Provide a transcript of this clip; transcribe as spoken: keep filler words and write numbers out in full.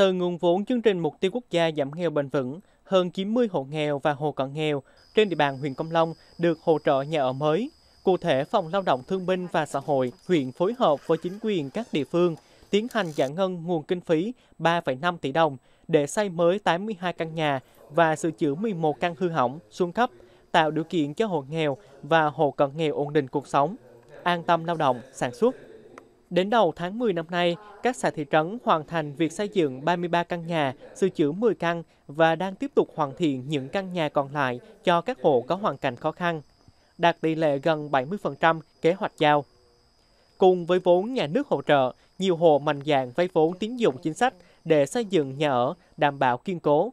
Từ nguồn vốn chương trình Mục tiêu Quốc gia giảm nghèo bền vững, hơn chín mươi hộ nghèo và hộ cận nghèo trên địa bàn huyện Kon Plông được hỗ trợ nhà ở mới. Cụ thể, Phòng Lao động Thương binh và Xã hội huyện phối hợp với chính quyền các địa phương tiến hành giải ngân nguồn kinh phí ba phẩy năm tỷ đồng để xây mới tám mươi hai căn nhà và sửa chữa mười một căn hư hỏng, xuống cấp, tạo điều kiện cho hộ nghèo và hộ cận nghèo ổn định cuộc sống, an tâm lao động, sản xuất. Đến đầu tháng mười năm nay, các xã thị trấn hoàn thành việc xây dựng ba mươi ba căn nhà, sửa chữa mười căn và đang tiếp tục hoàn thiện những căn nhà còn lại cho các hộ có hoàn cảnh khó khăn, đạt tỷ lệ gần bảy mươi phần trăm kế hoạch giao. Cùng với vốn nhà nước hỗ trợ, nhiều hộ mạnh dạn vay vốn tín dụng chính sách để xây dựng nhà ở đảm bảo kiên cố.